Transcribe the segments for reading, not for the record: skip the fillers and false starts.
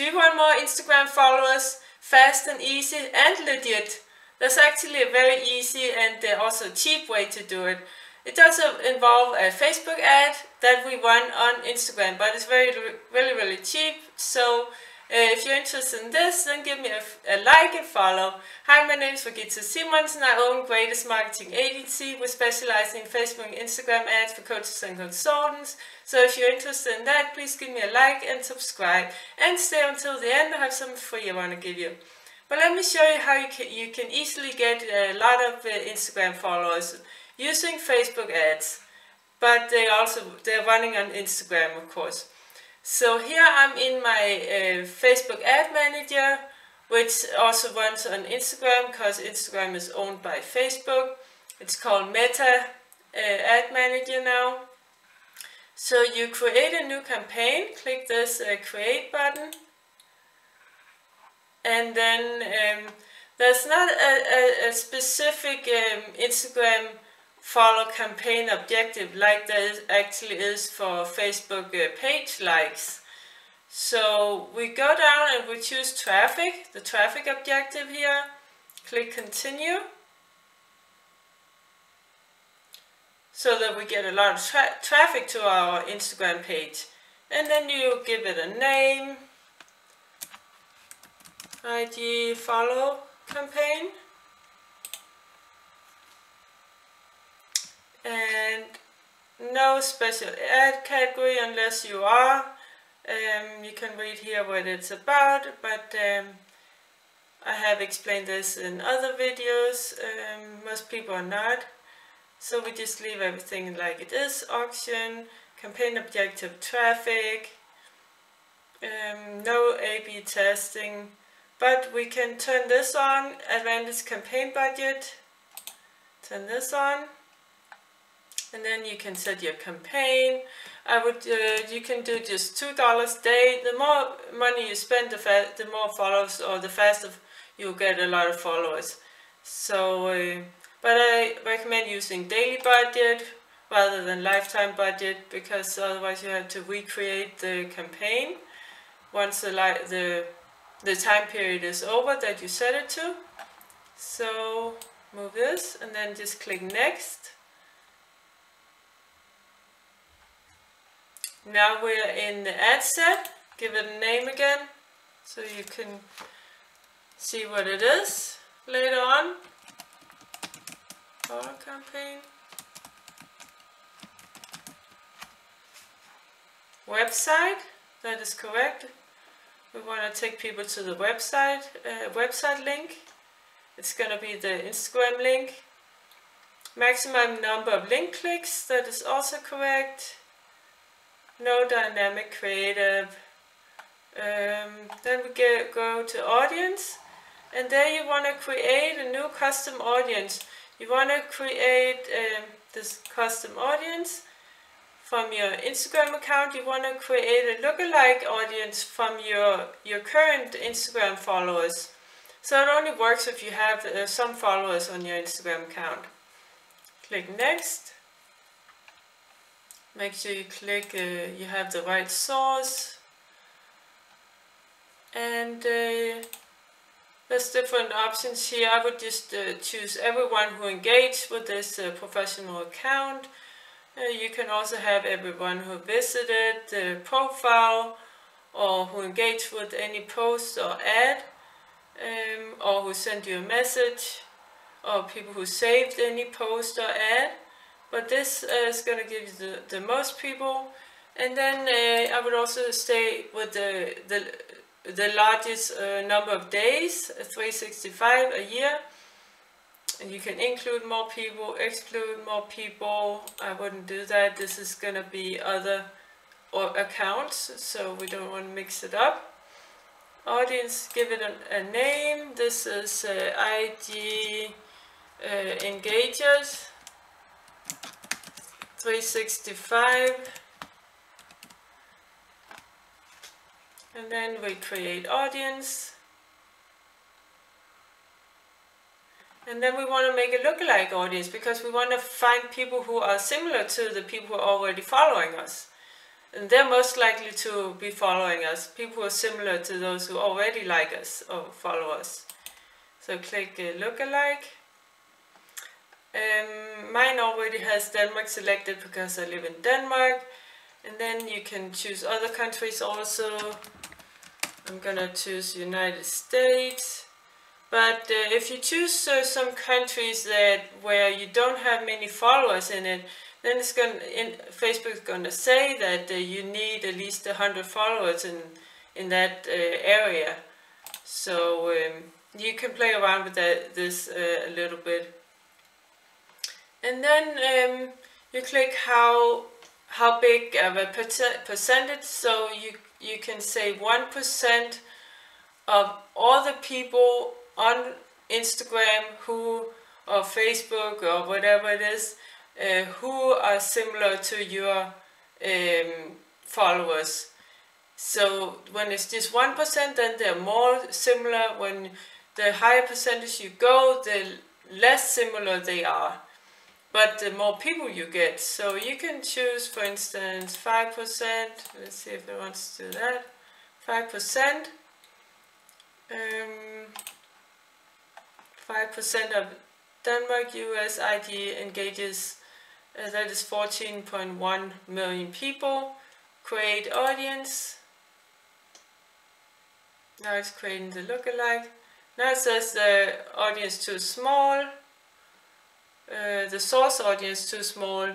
Do you want more Instagram followers fast and easy and legit? That's actually a very easy and also cheap way to do it. It does involve a Facebook ad that we run on Instagram, but it's really cheap. So if you're interested in this, then give me a like and follow. Hi, my name is Regitze Simonsen. I own Greatest Marketing Agency. We specialize in Facebook and Instagram ads for coaches and consultants. So if you're interested in that, please give me a like and subscribe. And stay until the end. I have something for you I want to give you. But let me show you how you can easily get a lot of Instagram followers using Facebook ads, but they're running on Instagram, of course. So here I'm in my Facebook ad manager, which also runs on Instagram because Instagram is owned by Facebook. It's called Meta ad manager now. So you create a new campaign, click this create button, and then there's not a specific Instagram follow campaign objective like there actually is for Facebook page likes. So we go down and we choose traffic, the traffic objective here, click continue, so that we get a lot of traffic to our Instagram page. And then you give it a name, IG follow campaign. And no special ad category unless you are. You can read here what it's about, but I have explained this in other videos. Most people are not. So we just leave everything like it is. Auction, campaign objective, traffic, no A/B testing. But we can turn this on, advanced campaign budget, turn this on. And then you can set your campaign. You can do just $2 a day. The more money you spend, the more followers, or the faster you get a lot of followers. So, but I recommend using daily budget rather than lifetime budget, because otherwise you have to recreate the campaign once the time period is over that you set it to. So move this and then just click next. Now we're in the ad set, give it a name again, so you can see what it is later on. Follow campaign. Website, that is correct. We want to take people to the website, website link. It's going to be the Instagram link. Maximum number of link clicks, that is also correct. No dynamic creative. Then we go to audience, and there you want to create a new custom audience. You want to create this custom audience from your Instagram account. You want to create a lookalike audience from your current Instagram followers. So it only works if you have some followers on your Instagram account. Click next. Make sure you click, you have the right source, and there's different options here. I would just choose everyone who engaged with this professional account. You can also have everyone who visited the profile, or who engaged with any post or ad, or who sent you a message, or people who saved any post or ad. But this is going to give you the most people. And then I would also stay with the largest number of days, 365 a year. And you can include more people, exclude more people. I wouldn't do that. This is going to be other accounts, so we don't want to mix it up. Audience, give it a name. This is IG engagers. 365, and then we create audience, and then we want to make a lookalike audience because we want to find people who are similar to the people who are already following us. And they're most likely to be following us, people who are similar to those who already like us or follow us. So click lookalike. Mine already has Denmark selected because I live in Denmark. And then you can choose other countries also. I'm gonna choose United States. But if you choose some countries where you don't have many followers in it, then it's Facebook is going to say that you need at least 100 followers in that area. So you can play around with this a little bit. And then you click how big of a percentage. So you can say 1% of all the people on Instagram or Facebook or whatever it is, who are similar to your followers. So when it's just 1%, then they're more similar. When the higher percentage you go, the less similar they are, but the more people you get. So you can choose, for instance, 5%. Let's see if it wants to do that. 5%. 5% of Denmark, US, ID engages. That is 14.1 million people. Create audience. Now it's creating the lookalike. Now it says the audience too small. The source audience too small.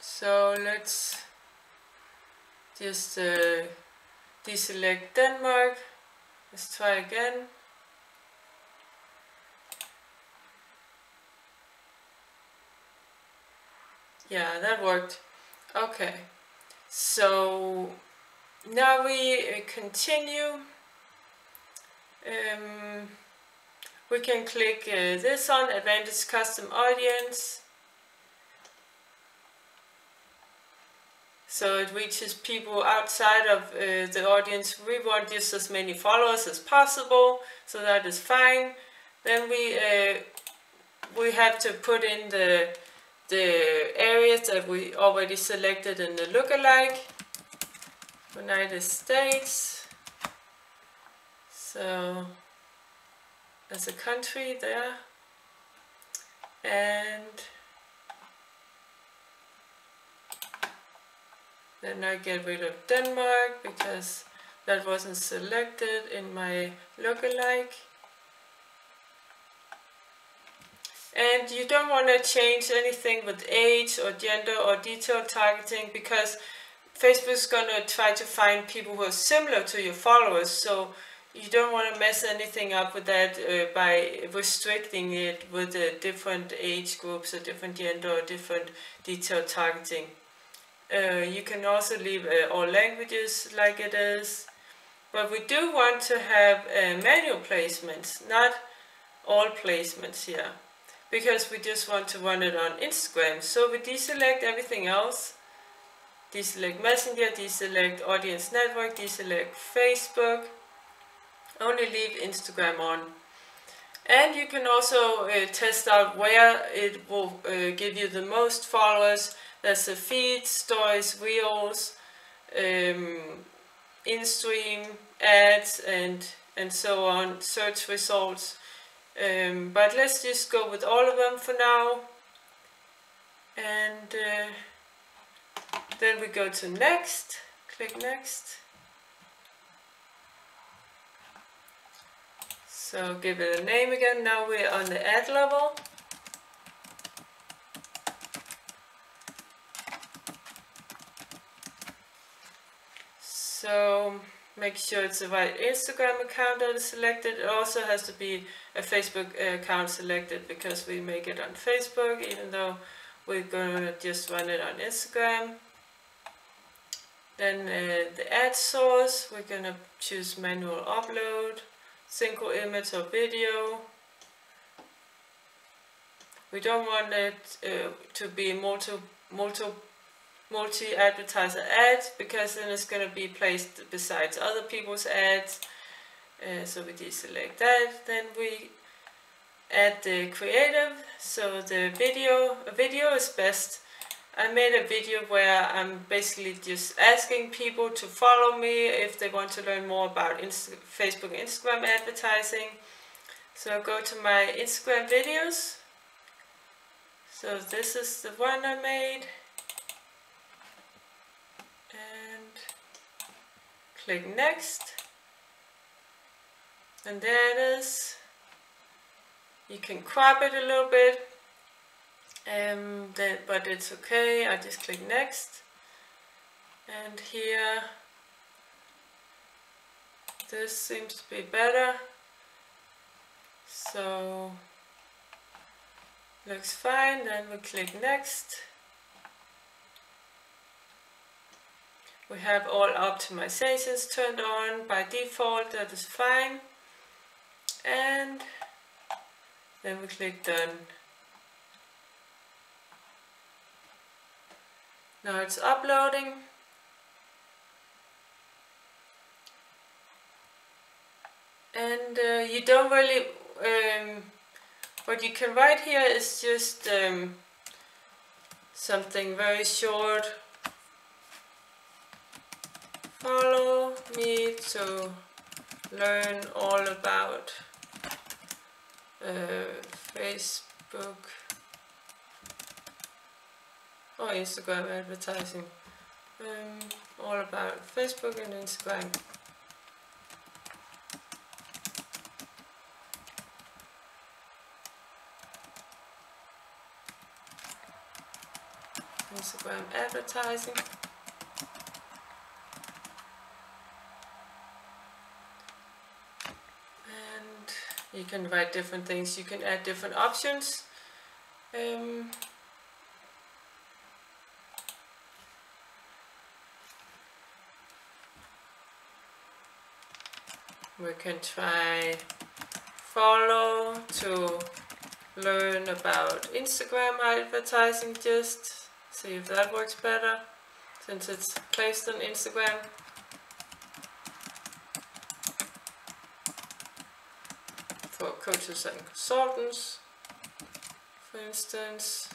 So let's just deselect Denmark. Let's try again. Yeah, that worked. Okay, so now we continue. We can click this on Advantage Custom Audience. So it reaches people outside of the audience. We want just as many followers as possible, so that is fine. Then we have to put in the areas that we already selected in the lookalike. United States. So as a country there. And then I get rid of Denmark because that wasn't selected in my lookalike. And you don't want to change anything with age or gender or detailed targeting, because Facebook's going to try to find people who are similar to your followers. So you don't want to mess anything up with that by restricting it with different age groups or different gender or different detailed targeting. You can also leave all languages like it is, but we do want to have manual placements, not all placements here, because we just want to run it on Instagram. So we deselect everything else, deselect Messenger, deselect Audience Network, deselect Facebook, only leave Instagram on. And you can also test out where it will give you the most followers. There's a feed, stories, reels, in-stream, ads, and so on, search results. But let's just go with all of them for now. And then we go to next, click next. So give it a name again. Now we're on the ad level. So make sure it's the right Instagram account that is selected. It also has to be a Facebook account selected, because we make it on Facebook even though we're going to just run it on Instagram. Then the ad source, we're going to choose manual upload, single image or video. We don't want it to be multi-advertiser ads, because then it's going to be placed besides other people's ads. So we deselect that. Then we at the creative, so the video is best. I made a video where I'm basically just asking people to follow me if they want to learn more about Facebook and Instagram advertising. So go to my Instagram videos. So this is the one I made. And click next. And there it is. You can crop it a little bit. But it's okay, I just click next, and here this seems to be better, so looks fine. Then we click next. We have all optimizations turned on by default, that is fine, and then we click done. Now it's uploading. And you don't really, what you can write here is just something very short. Follow me to learn all about Facebook or Instagram advertising, all about Facebook and Instagram. Instagram advertising. And you can write different things, you can add different options. We can try follow to learn about Instagram advertising, just see if that works better since it's placed on Instagram. For coaches and consultants, for instance.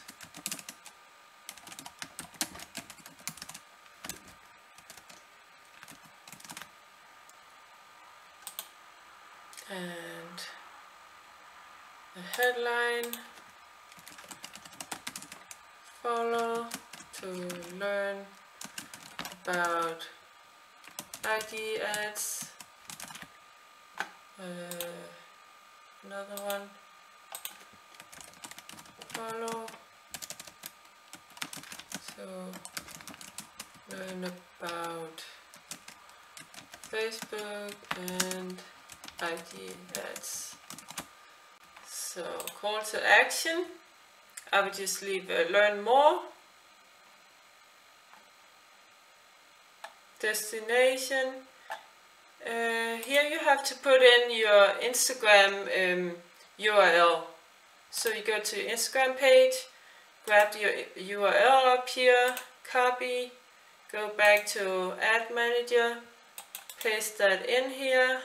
And the headline, follow to learn about ID ads, another one, follow to learn about Facebook and ID ads. So call to action, I would just leave learn more, destination. Here you have to put in your Instagram URL. So you go to your Instagram page, grab your URL up here, copy, go back to Ad Manager, paste that in here.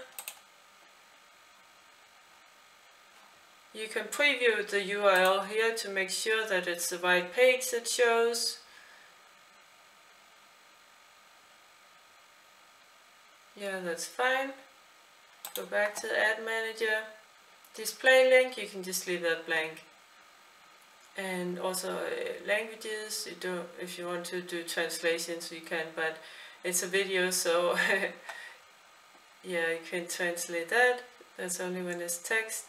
You can preview the URL here to make sure that it's the right page that shows. Yeah, that's fine. Go back to the Ad Manager. Display link, you can just leave that blank. And also languages, if you want to do translations, you can, but it's a video, so yeah, you can translate that. That's only when it's text.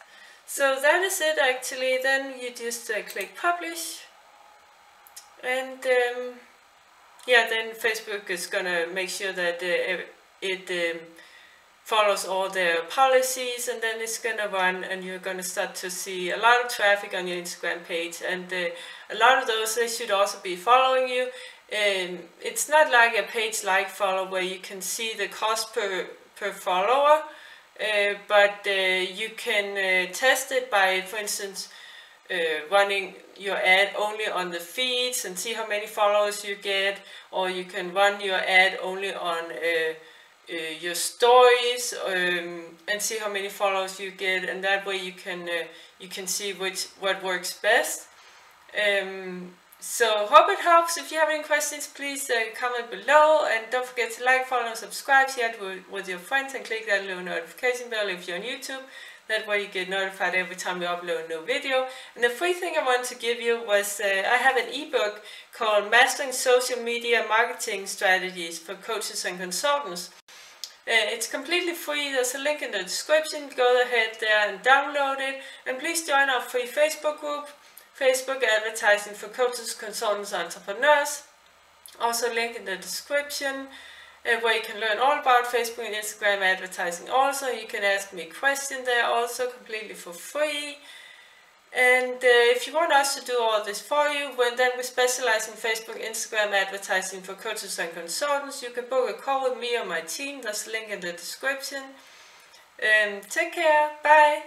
So that is it actually. Then you just click publish, and yeah, then Facebook is gonna make sure that it follows all their policies, and then it's gonna run, and you're gonna start to see a lot of traffic on your Instagram page, and a lot of those, they should also be following you. It's not like a page like follow where you can see the cost per follower. But you can test it by, for instance, running your ad only on the feeds and see how many followers you get, or you can run your ad only on your stories and see how many followers you get, and that way you can see what works best. So hope it helps. If you have any questions, please comment below, and don't forget to like, follow, and subscribe, share it with your friends, and click that little notification bell if you're on YouTube. That way you get notified every time we upload a new video. And the free thing I wanted to give you was, I have an ebook called Mastering Social Media Marketing Strategies for Coaches and Consultants. It's completely free. There's a link in the description. Go ahead there and download it. And please join our free Facebook group, Facebook Advertising for Coaches, Consultants, Entrepreneurs. Also link in the description, where you can learn all about Facebook and Instagram advertising. Also, you can ask me questions there, also completely for free. And if you want us to do all this for you, well, then we specialize in Facebook, Instagram advertising for coaches and consultants. You can book a call with me or my team. There's a link in the description. Take care. Bye.